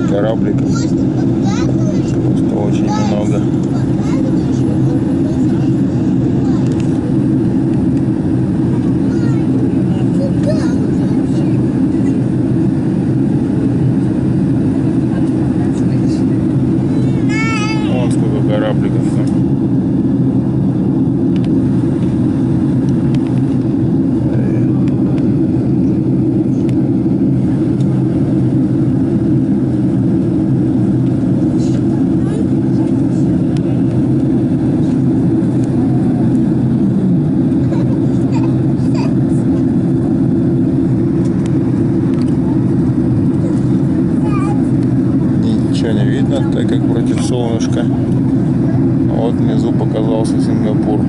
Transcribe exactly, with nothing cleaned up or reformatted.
много корабликов, просто очень много. Так как против солнышка. Вот внизу показался Сингапур.